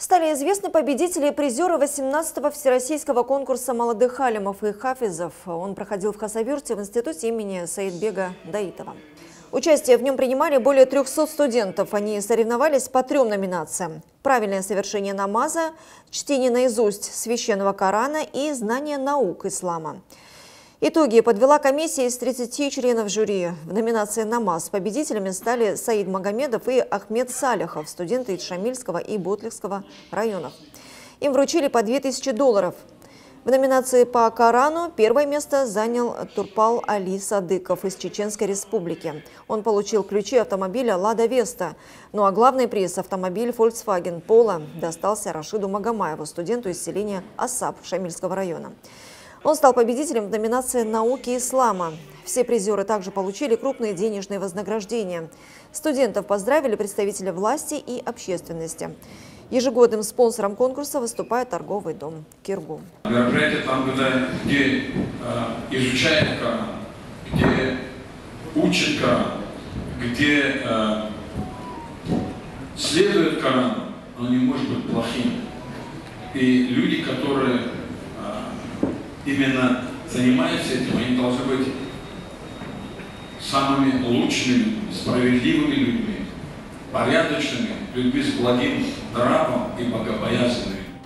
Стали известны победители и призеры 18-го всероссийского конкурса молодых алимов и хафизов. Он проходил в Хасавюрте в институте имени Саидбега Даитова. Участие в нем принимали более 300 студентов. Они соревновались по 3 номинациям: правильное совершение намаза, чтение наизусть священного Корана и знание наук ислама. Итоги подвела комиссия из 30 членов жюри. В номинации «Намаз» победителями стали Саид Магомедов и Ахмед Салихов, студенты из Шамильского и Ботлихского районов. Им вручили по $2000. В номинации по Корану первое место занял Турпал-Али Садыков из Чеченской республики. Он получил ключи автомобиля «Лада-Веста». Ну а главный приз – автомобиль «Фольксваген Поло» достался Рашиду Магомаеву, студенту из селения Асаб Шамильского района. Он стал победителем в номинации «Науки ислама». Все призеры также получили крупные денежные вознаграждения. Студентов поздравили представители власти и общественности. Ежегодным спонсором конкурса выступает торговый дом «Кирги». Мероприятие там, где изучает Коран, где учит Коран, где следует Корану, оно не может быть плохим. И люди, которые именно занимаются этим, они должны быть самыми лучшими, справедливыми людьми, порядочными, людьми с благим нравом и богобоязненными.